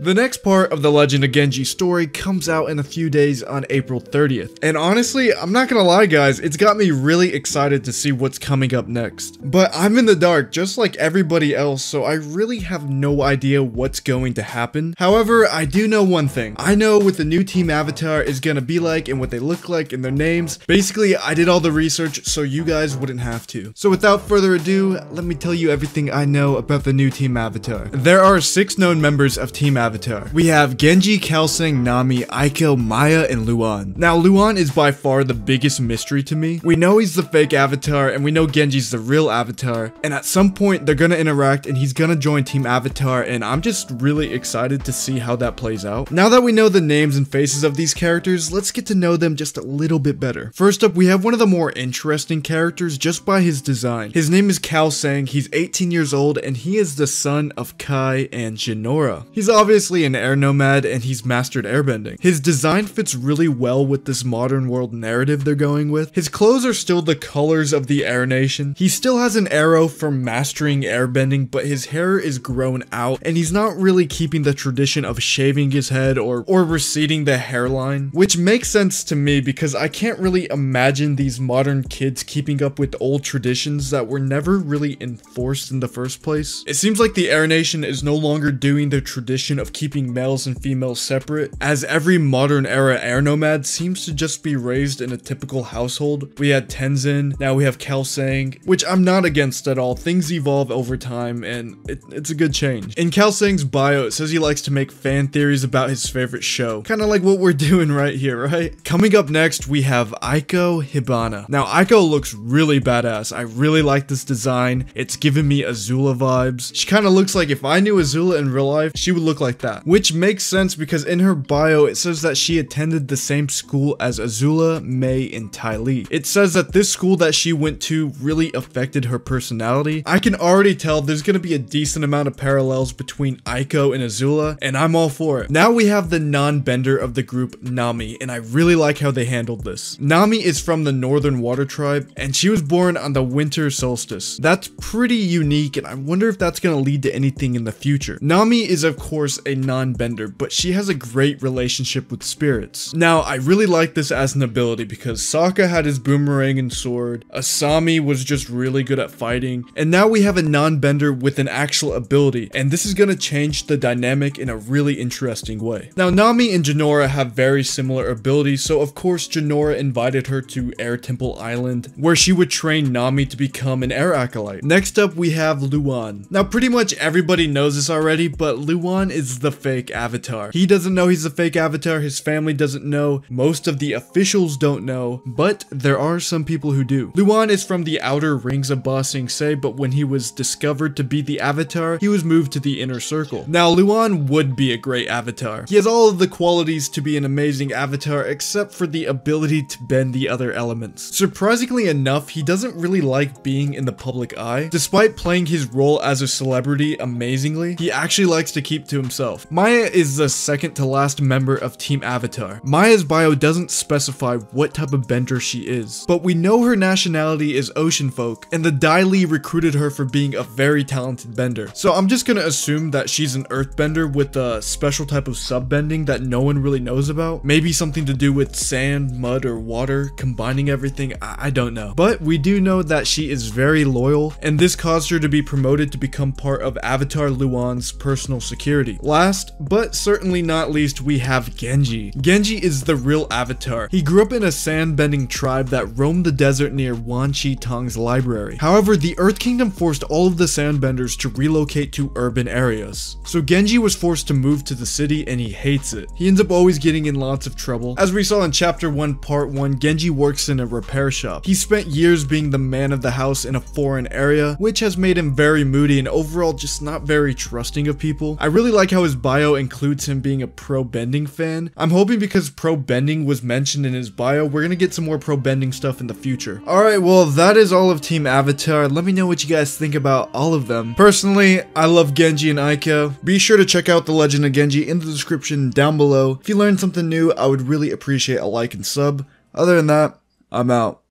The next part of the Legend of Genji story comes out in a few days on April 30th. And honestly, I'm not gonna lie guys, it's got me really excited to see what's coming up next. But I'm in the dark just like everybody else, so I really have no idea what's going to happen. However, I do know one thing. I know what the new team avatar is gonna be like and what they look like and their names. Basically, I did all the research so you guys wouldn't have to. So without further ado, let me tell you everything I know about the new team avatar. There are 6 known members of team avatar. We have Genji, Kalsang, Nami, Aiko, Maya, and Luan. Now Luan is by far the biggest mystery to me. We know he's the fake avatar and we know Genji's the real avatar, and at some point they're gonna interact and he's gonna join team avatar, and I'm just really excited to see how that plays out. Now that we know the names and faces of these characters, let's get to know them just a little bit better. First up, we have one of the more interesting characters just by his design. His name is Kalsang. He's 18 years old and he is the son of Kai and Jinora. He's obviously an air nomad and he's mastered airbending. His design fits really well with this modern world narrative they're going with. His clothes are still the colors of the Air Nation. He still has an arrow from mastering airbending, but his hair is grown out and he's not really keeping the tradition of shaving his head or receding the hairline, which makes sense to me because I can't really imagine these modern kids keeping up with old traditions that were never really enforced in the first place. It seems like the Air Nation is no longer doing the tradition of keeping males and females separate, as every modern era air nomad seems to just be raised in a typical household. We had Tenzin, now we have Kalsang, which I'm not against at all. Things evolve over time and it's a good change. In Kalsang's bio, it says he likes to make fan theories about his favorite show, kind of like what we're doing right here, right? Coming up next, we have Aiko Hibana. Now Aiko looks really badass. I really like this design. It's giving me Azula vibes. She kind of looks like, if I knew Azula in real life, she would look like that, which makes sense because in her bio it says that she attended the same school as Azula, Mei, and Ty Lee. It says that this school that she went to really affected her personality. I can already tell there's gonna be a decent amount of parallels between Aiko and Azula, and I'm all for it. Now we have the non-bender of the group, Nami, and I really like how they handled this. Nami is from the Northern Water Tribe and she was born on the winter solstice. That's pretty unique and I wonder if that's gonna lead to anything in the future. Nami is of course a non-bender, but she has a great relationship with spirits. Now I really like this as an ability because Sokka had his boomerang and sword, Asami was just really good at fighting, and now we have a non-bender with an actual ability, and this is gonna change the dynamic in a really interesting way. Now Nami and Jinora have very similar abilities, so of course Jinora invited her to Air Temple Island where she would train Nami to become an air acolyte. Next up we have Luan. Now pretty much everybody knows this already, but Luan is the fake avatar. He doesn't know he's a fake avatar, his family doesn't know, most of the officials don't know, but there are some people who do. Luan is from the outer rings of Ba Sing Se, but when he was discovered to be the avatar, he was moved to the inner circle. Now Luan would be a great avatar. He has all of the qualities to be an amazing avatar except for the ability to bend the other elements. Surprisingly enough, he doesn't really like being in the public eye. Despite playing his role as a celebrity amazingly, he actually likes to keep to himself. Maya is the second to last member of Team Avatar. Maya's bio doesn't specify what type of bender she is, but we know her nationality is ocean folk, and the Dai Li recruited her for being a very talented bender. So I'm just gonna assume that she's an earthbender with a special type of sub-bending that no one really knows about. Maybe something to do with sand, mud, or water, combining everything, I don't know. But we do know that she is very loyal, and this caused her to be promoted to become part of Avatar Luan's personal security. Last, but certainly not least, we have Genji. Genji is the real avatar. He grew up in a sand-bending tribe that roamed the desert near Wan Chi Tong's library. However, the Earth Kingdom forced all of the sandbenders to relocate to urban areas. So Genji was forced to move to the city and he hates it. He ends up always getting in lots of trouble. As we saw in Chapter 1, Part 1, Genji works in a repair shop. He spent years being the man of the house in a foreign area, which has made him very moody and overall just not very trusting of people. I really like how his bio includes him being a pro bending fan. I'm hoping because pro bending was mentioned in his bio, we're gonna get some more pro bending stuff in the future. Alright, well that is all of Team Avatar. Let me know what you guys think about all of them. Personally, I love Genji and Aiko. Be sure to check out The Legend of Genji in the description down below. If you learned something new, I would really appreciate a like and sub. Other than that, I'm out.